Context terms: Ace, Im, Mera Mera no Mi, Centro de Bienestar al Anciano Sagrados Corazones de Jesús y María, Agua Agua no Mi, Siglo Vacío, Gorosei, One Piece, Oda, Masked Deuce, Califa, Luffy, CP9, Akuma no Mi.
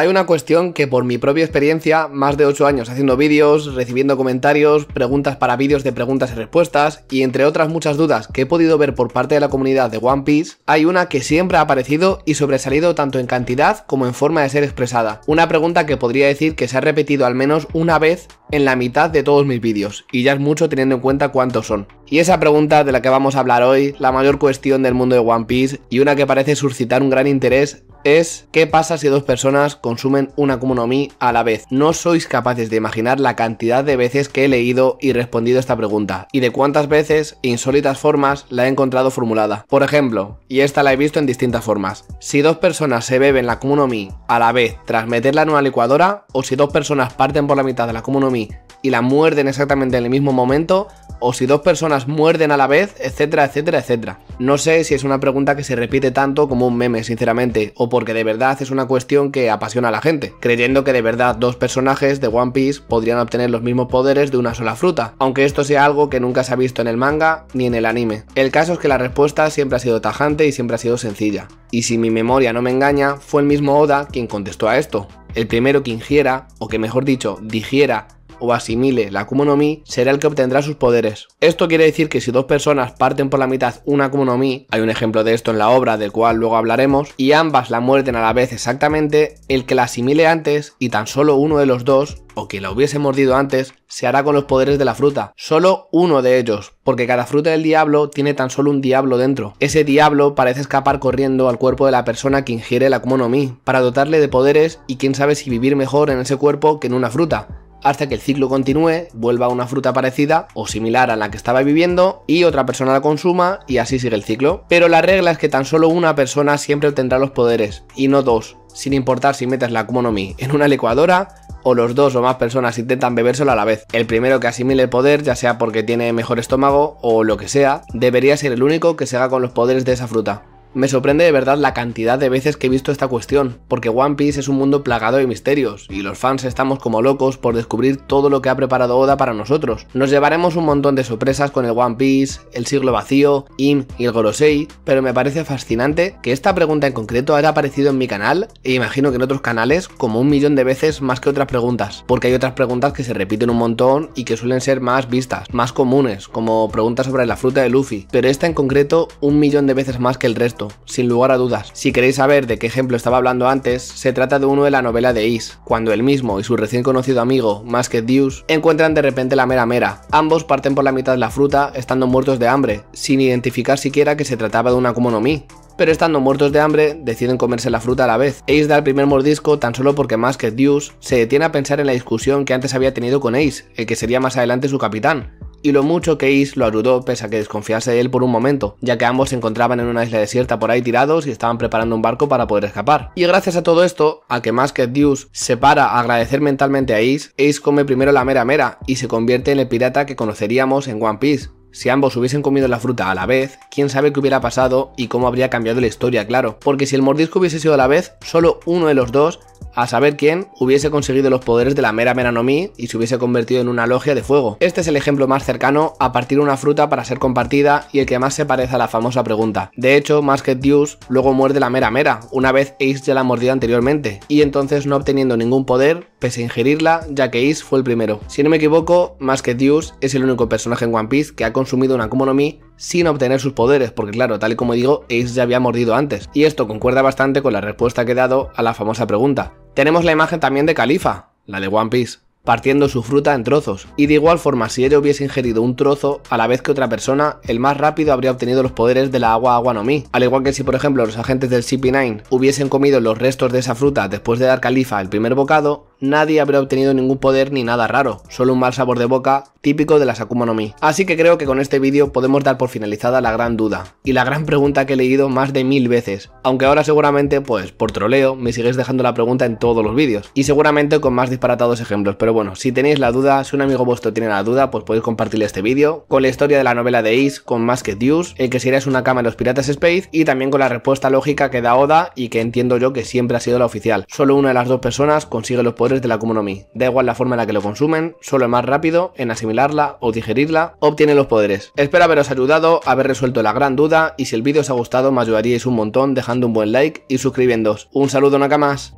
Hay una cuestión que por mi propia experiencia, más de 8 años haciendo vídeos, recibiendo comentarios, preguntas para vídeos de preguntas y respuestas, y entre otras muchas dudas que he podido ver por parte de la comunidad de One Piece, hay una que siempre ha aparecido y sobresalido tanto en cantidad como en forma de ser expresada. Una pregunta que podría decir que se ha repetido al menos una vez en la mitad de todos mis vídeos, y ya es mucho teniendo en cuenta cuántos son. Y esa pregunta de la que vamos a hablar hoy, la mayor cuestión del mundo de One Piece, y una que parece suscitar un gran interés, es ¿qué pasa si dos personas consumen un Akuma no Mi a la vez? No sois capaces de imaginar la cantidad de veces que he leído y respondido esta pregunta, y de cuántas veces, insólitas formas, la he encontrado formulada. Por ejemplo, y esta la he visto en distintas formas, si dos personas se beben la Akuma no Mi a la vez tras meterla en una licuadora, o si dos personas parten por la mitad de la Akuma no Mi y la muerden exactamente en el mismo momento, o si dos personas muerden a la vez, etcétera, etcétera, etcétera. No sé si es una pregunta que se repite tanto como un meme, sinceramente, o porque de verdad es una cuestión que apasiona a la gente, creyendo que de verdad dos personajes de One Piece podrían obtener los mismos poderes de una sola fruta, aunque esto sea algo que nunca se ha visto en el manga ni en el anime. El caso es que la respuesta siempre ha sido tajante y siempre ha sido sencilla. Y si mi memoria no me engaña, fue el mismo Oda quien contestó a esto. El primero que ingiera, o que mejor dicho, digiera, o asimile la Akuma no Mi, será el que obtendrá sus poderes. Esto quiere decir que si dos personas parten por la mitad una Akuma no Mi, hay un ejemplo de esto en la obra del cual luego hablaremos, y ambas la muerden a la vez exactamente, el que la asimile antes, y tan solo uno de los dos, o que la hubiese mordido antes, se hará con los poderes de la fruta. Solo uno de ellos, porque cada fruta del diablo tiene tan solo un diablo dentro. Ese diablo parece escapar corriendo al cuerpo de la persona que ingiere la Akuma no Mi, para dotarle de poderes y quién sabe si vivir mejor en ese cuerpo que en una fruta, hasta que el ciclo continúe, vuelva a una fruta parecida o similar a la que estaba viviendo y otra persona la consuma, y así sigue el ciclo. Pero la regla es que tan solo una persona siempre obtendrá los poderes, y no dos, sin importar si metes la Akuma no Mi en una licuadora o los dos o más personas intentan bebérselo a la vez. El primero que asimile el poder, ya sea porque tiene mejor estómago o lo que sea, debería ser el único que se haga con los poderes de esa fruta. Me sorprende de verdad la cantidad de veces que he visto esta cuestión, porque One Piece es un mundo plagado de misterios, y los fans estamos como locos por descubrir todo lo que ha preparado Oda para nosotros. Nos llevaremos un montón de sorpresas con el One Piece, el Siglo Vacío, Im y el Gorosei, pero me parece fascinante que esta pregunta en concreto haya aparecido en mi canal, e imagino que en otros canales, como 1.000.000 de veces más que otras preguntas, porque hay otras preguntas que se repiten un montón y que suelen ser más vistas, más comunes, como preguntas sobre la fruta de Luffy, pero esta en concreto 1.000.000 de veces más que el resto. Sin lugar a dudas. Si queréis saber de qué ejemplo estaba hablando antes, se trata de uno de la novela de Ace, cuando él mismo y su recién conocido amigo, Masked Deuce, encuentran de repente la Mera Mera. Ambos parten por la mitad de la fruta estando muertos de hambre, sin identificar siquiera que se trataba de una Akuma no Mi. Pero estando muertos de hambre, deciden comerse la fruta a la vez. Ace da el primer mordisco tan solo porque Masked Deuce se detiene a pensar en la discusión que antes había tenido con Ace, el que sería más adelante su capitán, y lo mucho que Ace lo ayudó pese a que desconfiase de él por un momento, ya que ambos se encontraban en una isla desierta por ahí tirados y estaban preparando un barco para poder escapar. Y gracias a todo esto, a que Masked Deuce se para a agradecer mentalmente a Ace, Ace come primero la Mera Mera y se convierte en el pirata que conoceríamos en One Piece. Si ambos hubiesen comido la fruta a la vez, quién sabe qué hubiera pasado y cómo habría cambiado la historia, claro. Porque si el mordisco hubiese sido a la vez, solo uno de los dos, a saber quién, hubiese conseguido los poderes de la Mera Mera no Mi y se hubiese convertido en una logia de fuego. Este es el ejemplo más cercano a partir una fruta para ser compartida y el que más se parece a la famosa pregunta. De hecho, Masked Deuce luego muerde la Mera Mera, una vez Ace ya la ha mordido anteriormente, y entonces no obteniendo ningún poder, pese a ingerirla, ya que Ace fue el primero. Si no me equivoco, Masked Deuce es el único personaje en One Piece que ha consumido una Akuma no Mi sin obtener sus poderes, porque claro, tal y como digo, Ace ya había mordido antes. Y esto concuerda bastante con la respuesta que he dado a la famosa pregunta. Tenemos la imagen también de Califa, la de One Piece, partiendo su fruta en trozos. Y de igual forma, si ella hubiese ingerido un trozo a la vez que otra persona, el más rápido habría obtenido los poderes de la Agua Agua no Mi. Al igual que si, por ejemplo, los agentes del CP9 hubiesen comido los restos de esa fruta después de dar Califa el primer bocado, nadie habrá obtenido ningún poder ni nada raro, solo un mal sabor de boca típico de las Akuma no Mi. Así que creo que con este vídeo podemos dar por finalizada la gran duda y la gran pregunta que he leído más de 1.000 veces, aunque ahora seguramente, pues por troleo, me sigues dejando la pregunta en todos los vídeos y seguramente con más disparatados ejemplos. Pero bueno, si tenéis la duda, si un amigo vuestro tiene la duda, pues podéis compartirle este vídeo con la historia de la novela de Ace, con Masked Deuce, el que si eres una cama en los Piratas Space, y también con la respuesta lógica que da Oda y que entiendo yo que siempre ha sido la oficial. Solo una de las dos personas consigue los poderes de la Akuma no Mi. Da igual la forma en la que lo consumen, solo el más rápido en asimilarla o digerirla obtiene los poderes. Espero haberos ayudado, haber resuelto la gran duda, y si el vídeo os ha gustado me ayudaríais un montón dejando un buen like y suscribiéndoos. Un saludo, nakamas.